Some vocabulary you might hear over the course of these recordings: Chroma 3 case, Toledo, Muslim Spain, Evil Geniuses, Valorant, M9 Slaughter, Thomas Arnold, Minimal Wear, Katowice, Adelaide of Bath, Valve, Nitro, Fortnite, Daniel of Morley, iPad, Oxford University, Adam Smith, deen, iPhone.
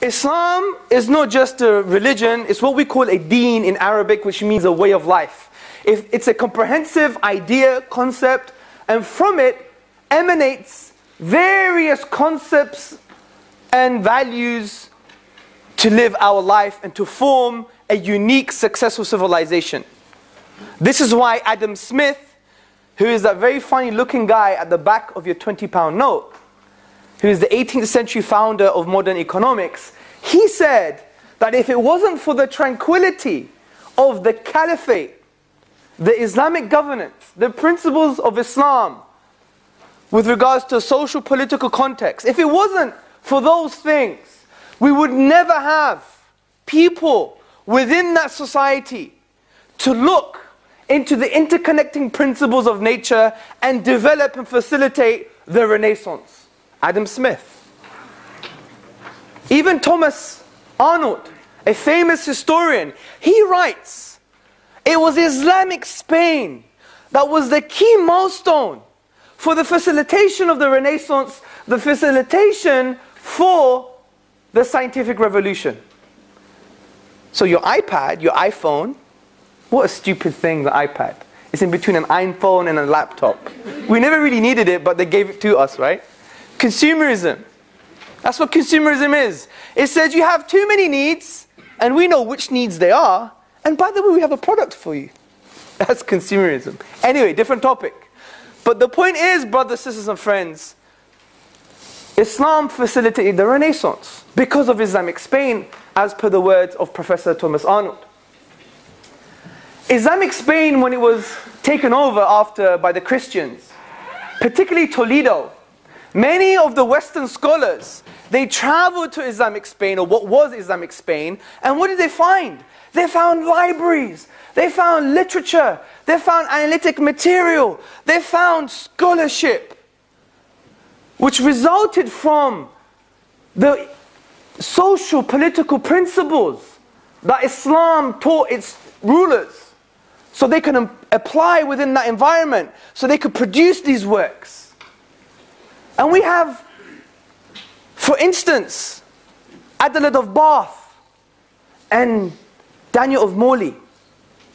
Islam is not just a religion, it's what we call a deen in Arabic, which means a way of life. It's a comprehensive idea, concept, and from it emanates various concepts and values to live our life and to form a unique, successful civilization. This is why Adam Smith, who is that very funny looking guy at the back of your 20-pound note, who is the 18th century founder of modern economics, he said that if it wasn't for the tranquility of the caliphate, the Islamic governance, the principles of Islam with regards to social political context, if it wasn't for those things, we would never have people within that society to look into the interconnecting principles of nature and develop and facilitate the Renaissance. Adam Smith. Even Thomas Arnold, a famous historian, he writes, it was Islamic Spain that was the key milestone for the facilitation of the Renaissance, the facilitation for the scientific revolution. So your iPad, your iPhone, what a stupid thing, the iPad. It's in between an iPhone and a laptop. We never really needed it, but they gave it to us, right? Consumerism. That's what consumerism is. It says you have too many needs, and we know which needs they are, and by the way, we have a product for you. That's consumerism. Anyway, different topic. But the point is, brothers, sisters, and friends, Islam facilitated the Renaissance because of Islamic Spain, as per the words of Professor Thomas Arnold. Islamic Spain, when it was taken over after by the Christians, particularly Toledo, many of the Western scholars, they traveled to Islamic Spain, or what was Islamic Spain, and what did they find? They found libraries, they found literature, they found analytic material, they found scholarship, which resulted from the social, political principles that Islam taught its rulers, so they can apply within that environment, so they could produce these works. And we have, for instance, Adelaide of Bath and Daniel of Morley,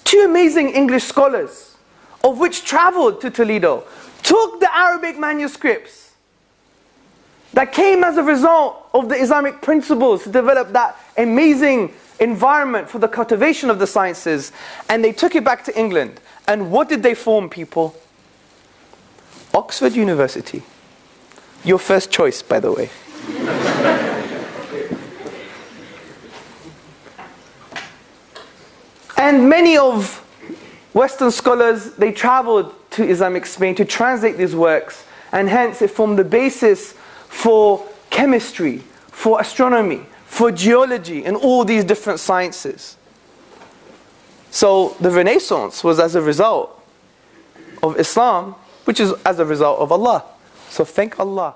two amazing English scholars, of which traveled to Toledo, took the Arabic manuscripts that came as a result of the Islamic principles to develop that amazing environment for the cultivation of the sciences, and they took it back to England. And what did they form, people? Oxford University. Your first choice, by the way. And many of Western scholars, they traveled to Islamic Spain to translate these works, and hence it formed the basis for chemistry, for astronomy, for geology, and all these different sciences. So the Renaissance was as a result of Islam, which is as a result of Allah. So thank Allah.